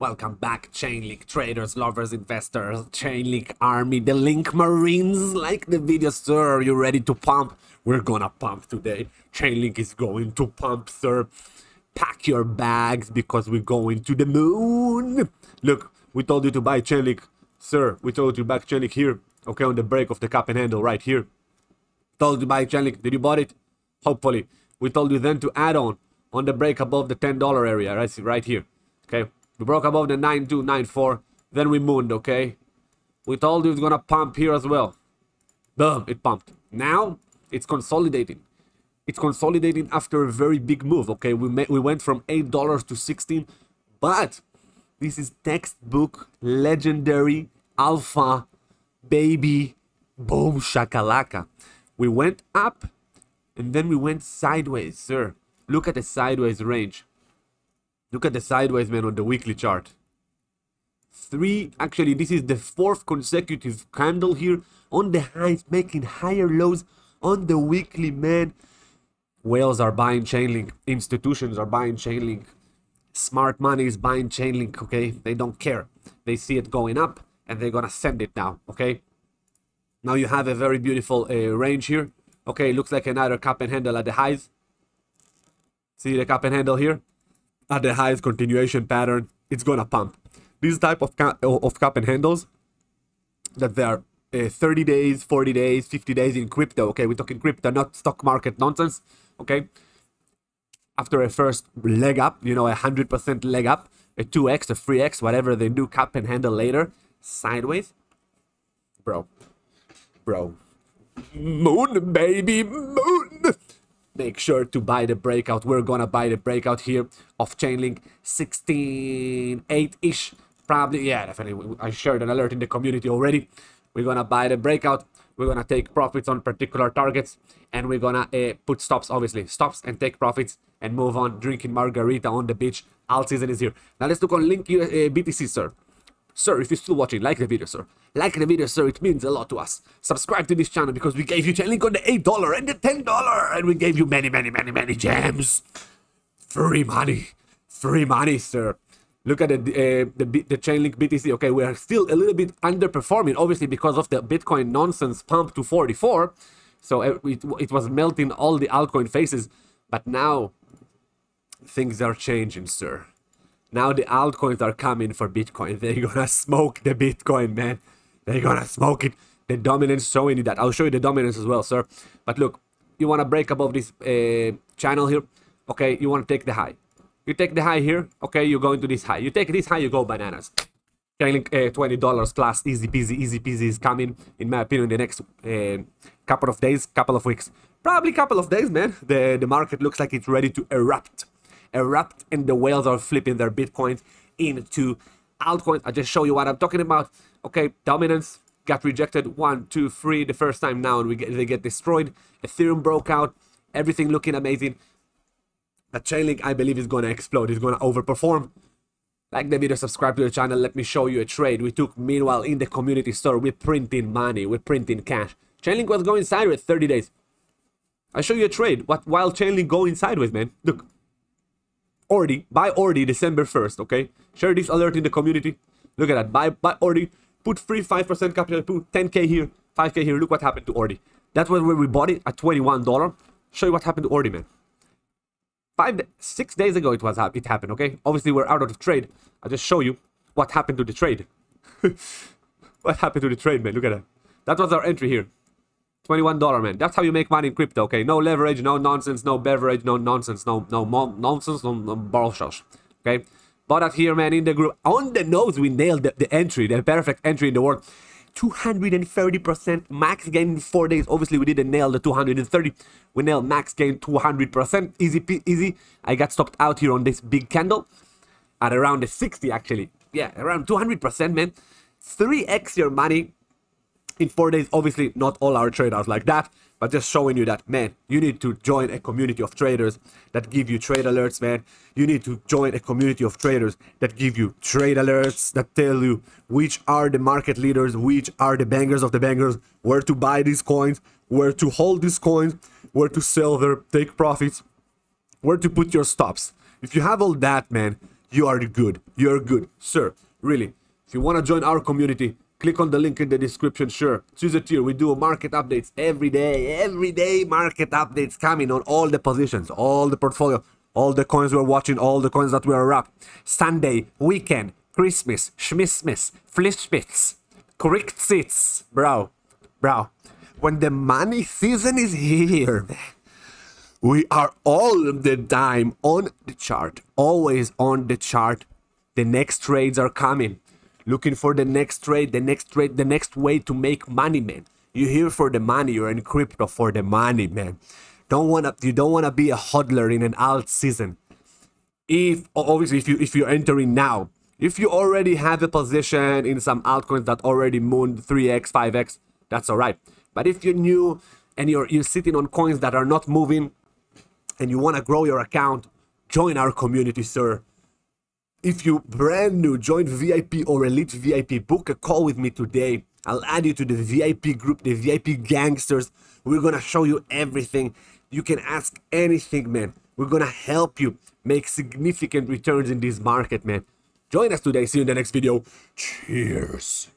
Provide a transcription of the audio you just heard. Welcome back, Chainlink traders, lovers, investors, Chainlink army, the Link Marines. Like the video, sir. Are you ready to pump? We're gonna pump today. Chainlink is going to pump, sir. Pack your bags because we're going to the moon. Look, we told you to buy Chainlink, sir. We told you to buy Chainlink here, okay, on the break of the cup and handle right here. Told you to buy Chainlink. Did you buy it? Hopefully. We told you then to add on the break above the $10 area, right here, okay? We broke above the 9294, then we mooned, okay? We told you it's gonna pump here as well. Boom, it pumped. Now, it's consolidating. It's consolidating after a very big move, okay? We went from $8 to 16, but this is textbook, legendary, alpha, baby, boom, shakalaka. We went up, and then we went sideways, sir. Look at the sideways range. Look at the sideways, man, on the weekly chart. Actually, this is the fourth consecutive candle here on the highs, making higher lows on the weekly, man. Whales are buying Chainlink. Institutions are buying Chainlink. Smart money is buying Chainlink, okay? They don't care. They see it going up, and they're gonna send it now, okay? Now you have a very beautiful range here. Okay, looks like another cup and handle at the highs. See the cup and handle here? At the highest continuation pattern, it's gonna pump. These type of cup and handles that they are 30 days, 40 days, 50 days in crypto. Okay, we're talking crypto, not stock market nonsense. Okay, after a first leg up, you know, 100% leg up, a 2x, a 3x, whatever they do, cup and handle later, sideways, bro, moon baby, moon. Make sure to buy the breakout. We're gonna buy the breakout here of Chainlink 16.8-ish. Probably, yeah, definitely. I shared an alert in the community already. We're gonna buy the breakout. We're gonna take profits on particular targets. And we're gonna put stops, obviously. Stops and take profits and move on drinking margarita on the beach. All season is here. Now let's look on Link BTC, sir. Sir, if you're still watching, like the video, sir. Like the video, sir. It means a lot to us. Subscribe to this channel because we gave you Chainlink on the $8 and the $10. And we gave you many, many, many, many gems. Free money. Free money, sir. Look at the Chainlink BTC. Okay, we are still a little bit underperforming, obviously, because of the Bitcoin nonsense pump to 44. So it was melting all the altcoin faces. But now, things are changing, sir. Now the altcoins are coming for Bitcoin. They're gonna smoke the Bitcoin, man. They're gonna smoke it. The dominance showing you that. I'll show you the dominance as well, sir. But look, you wanna break above this channel here. Okay, you wanna take the high. You take the high here. Okay, you go into this high. You take this high, you go bananas. Chainlink $20 plus, easy peasy is coming. In my opinion, the next couple of days, couple of weeks. Probably couple of days, man. The market looks like it's ready to erupt. And the whales are flipping their bitcoins into altcoins. I just show you what I'm talking about. Okay, dominance got rejected 1, 2, 3 the first time now, and they get destroyed. Ethereum broke out, everything looking amazing. But Chainlink, I believe, is gonna explode. It's gonna overperform. Like the video, subscribe to the channel. Let me show you a trade we took. Meanwhile, in the community store, we're printing money, we're printing cash. Chainlink was going sideways 30 days. I show you a trade. What while Chainlink going sideways, man? Look. Ordi, buy Ordi December 1st, okay? Share this alert in the community. Look at that, buy Ordi, put 5% capital, put 10K here, 5K here. Look what happened to Ordi. That was where we bought it at $21. Show you what happened to Ordi, man. 5, 6 days ago it happened, okay? Obviously, we're out of the trade. I'll just show you what happened to the trade. What happened to the trade, man? Look at that. That was our entry here. $21, man. That's how you make money in crypto, okay? No leverage, no nonsense, no beverage, no nonsense, no nonsense, no bullshit, okay? But out here, man, in the group, on the nose, we nailed the entry, the perfect entry in the world. 230% max gain in 4 days. Obviously, we didn't nail the 230. We nailed max gain 200%. Easy. I got stopped out here on this big candle at around the 60, actually. Yeah, around 200%, man. 3x your money. In 4 days, obviously, not all our traders like that, but just showing you that, man, you need to join a community of traders that give you trade alerts, man. You need to join a community of traders that give you trade alerts, that tell you which are the market leaders, which are the bangers of the bangers, where to buy these coins, where to hold these coins, where to sell their take profits, where to put your stops. If you have all that, man, you are good. You're good, sir. Really. If you want to join our community, click on the link in the description. Sure, choose a tier. We do market updates every day. Every day, market updates coming on all the positions, all the portfolio, all the coins we're watching, all the coins that we are up. Sunday, weekend, Christmas, Schmissmas, Flipspits, Kriegtzits, bro. When the money season is here, man, we are all the time on the chart, always on the chart. The next trades are coming. Looking for the next trade, the next way to make money, man. You're here for the money. You're in crypto for the money, man. You don't wanna be a hodler in an alt season. Obviously if you're entering now, if you already have a position in some altcoins that already mooned 3x, 5x, that's all right. But if you're new and you're sitting on coins that are not moving, and you wanna grow your account, join our community, sir. If you brand new, join VIP or Elite VIP, book a call with me today. I'll add you to the VIP group, the VIP gangsters. We're gonna show you everything. You can ask anything, man. We're gonna help you make significant returns in this market, man. Join us today. See you in the next video. Cheers.